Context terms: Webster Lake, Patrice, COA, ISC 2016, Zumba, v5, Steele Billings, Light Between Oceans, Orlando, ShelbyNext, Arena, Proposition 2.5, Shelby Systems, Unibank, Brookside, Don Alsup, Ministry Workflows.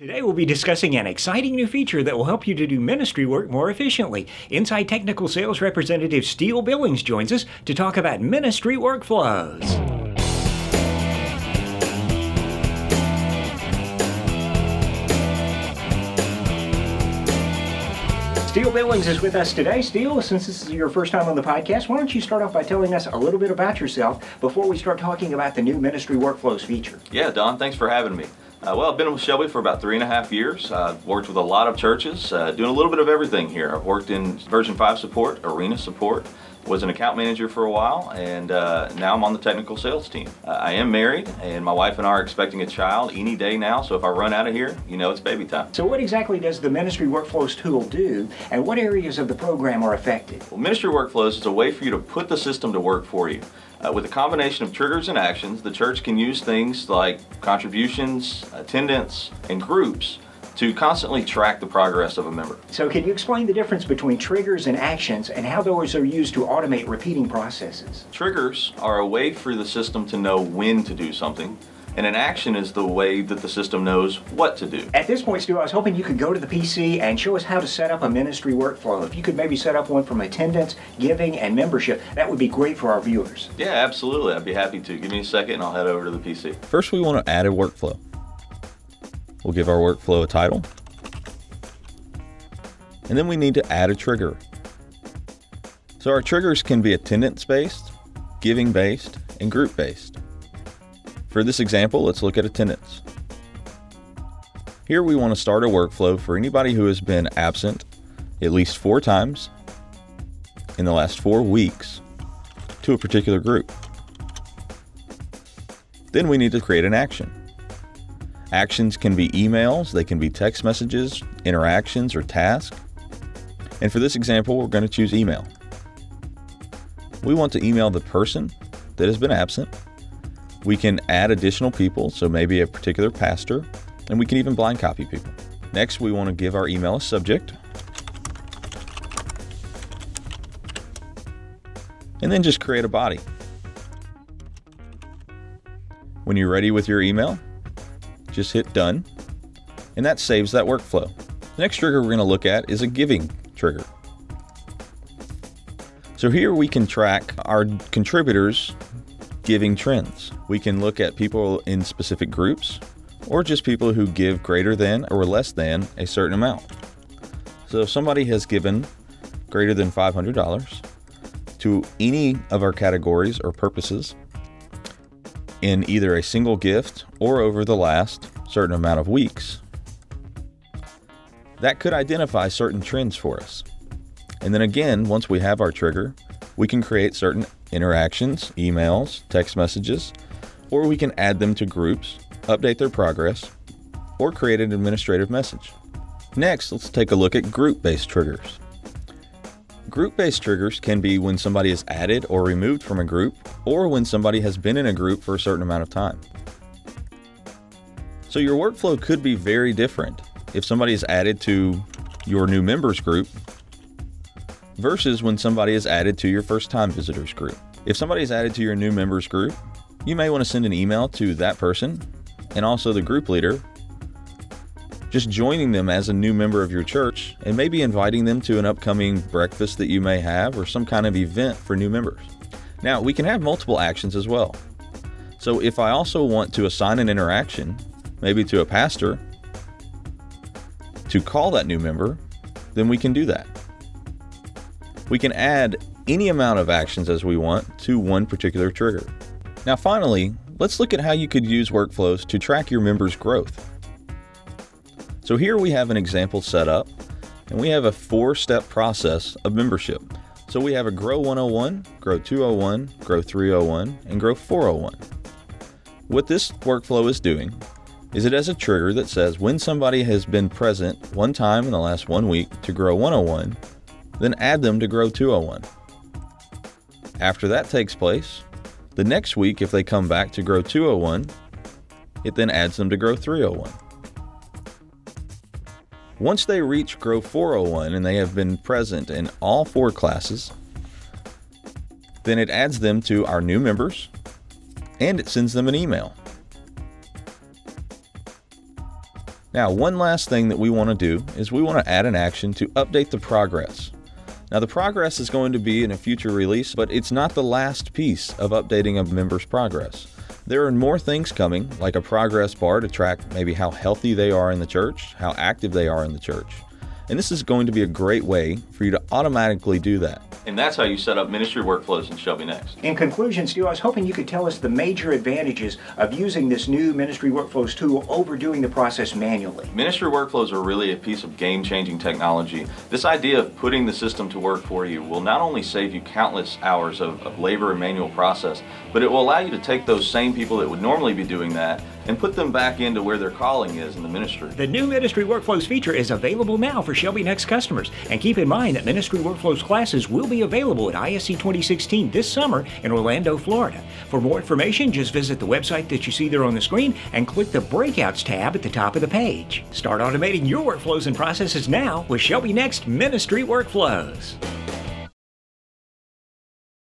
Today we'll be discussing an exciting new feature that will help you to do ministry work more efficiently. Inside Technical Sales Representative Steele Billings joins us to talk about Ministry Workflows. Steele Billings is with us today. Steele, since this is your first time on the podcast, why don't you start off by telling us a little bit about yourself before we start talking about the new Ministry Workflows feature? Yeah, Don, thanks for having me. Well, I've been with Shelby for about 3.5 years. I've worked with a lot of churches, doing a little bit of everything here. I've worked in version 5 support, Arena support, was an account manager for a while, and now I'm on the technical sales team. I am married, and my wife and I are expecting a child any day now, so if I run out of here, you know it's baby time. So what exactly does the Ministry Workflows tool do, and what areas of the program are affected? Well, Ministry Workflows is a way for you to put the system to work for you. With a combination of triggers and actions, the church can use things like contributions, attendance, and groups to constantly track the progress of a member. So can you explain the difference between triggers and actions and how those are used to automate repeating processes? Triggers are a way for the system to know when to do something, and an action is the way that the system knows what to do. At this point, Stu, I was hoping you could go to the PC and show us how to set up a ministry workflow. If you could maybe set up one from attendance, giving, and membership, that would be great for our viewers. Yeah, absolutely. I'd be happy to. Give me a second and I'll head over to the PC. First, we want to add a workflow. We'll give our workflow a title, and then we need to add a trigger. So our triggers can be attendance-based, giving-based, and group-based. For this example, let's look at attendance. Here we want to start a workflow for anybody who has been absent at least 4 times in the last 4 weeks to a particular group. Then we need to create an action. Actions can be emails, they can be text messages, interactions, or tasks. And for this example, we're going to choose email. We want to email the person that has been absent. We can add additional people, so maybe a particular pastor, and we can even blind copy people. Next, we want to give our email a subject, and then just create a body. When you're ready with your email, just hit done, and that saves that workflow. The next trigger we're going to look at is a giving trigger. So here we can track our contributors' giving trends. We can look at people in specific groups, or just people who give greater than or less than a certain amount. So if somebody has given greater than $500 to any of our categories or purposes, in either a single gift or over the last certain amount of weeks, that could identify certain trends for us. And then again, once we have our trigger, we can create certain interactions, emails, text messages, or we can add them to groups, update their progress, or create an administrative message. Next, let's take a look at group-based triggers. Group-based triggers can be when somebody is added or removed from a group, or when somebody has been in a group for a certain amount of time. So your workflow could be very different if somebody is added to your new members group versus when somebody is added to your first-time visitors group. If somebody is added to your new members group, you may want to send an email to that person and also the group leader, just joining them as a new member of your church and maybe inviting them to an upcoming breakfast that you may have or some kind of event for new members. Now, we can have multiple actions as well. So if I also want to assign an interaction, maybe to a pastor, to call that new member, then we can do that. We can add any amount of actions as we want to one particular trigger. Now, finally, let's look at how you could use workflows to track your members' growth. So here we have an example set up, and we have a 4-step process of membership. So we have a Grow 101, Grow 201, Grow 301, and Grow 401. What this workflow is doing is it has a trigger that says when somebody has been present one time in the last 1 week to Grow 101, then add them to Grow 201. After that takes place, the next week if they come back to Grow 201, it then adds them to Grow 301. Once they reach Grow 401 and they have been present in all 4 classes, then it adds them to our new members and it sends them an email. Now, one last thing that we want to do is we want to add an action to update the progress. Now, the progress is going to be in a future release, but it's not the last piece of updating a member's progress. There are more things coming, like a progress bar to track maybe how healthy they are in the church, how active they are in the church. And this is going to be a great way for you to automatically do that. And that's how you set up Ministry Workflows in ShelbyNext. In conclusion, Steele, I was hoping you could tell us the major advantages of using this new Ministry Workflows tool over doing the process manually. Ministry Workflows are really a piece of game-changing technology. This idea of putting the system to work for you will not only save you countless hours of labor and manual process, but it will allow you to take those same people that would normally be doing that and put them back into where their calling is in the ministry. The new Ministry Workflows feature is available now for ShelbyNext customers. And keep in mind that Ministry Workflows classes will be available at ISC 2016 this summer in Orlando, Florida. For more information, just visit the website that you see there on the screen and click the Breakouts tab at the top of the page. Start automating your workflows and processes now with ShelbyNext Ministry Workflows.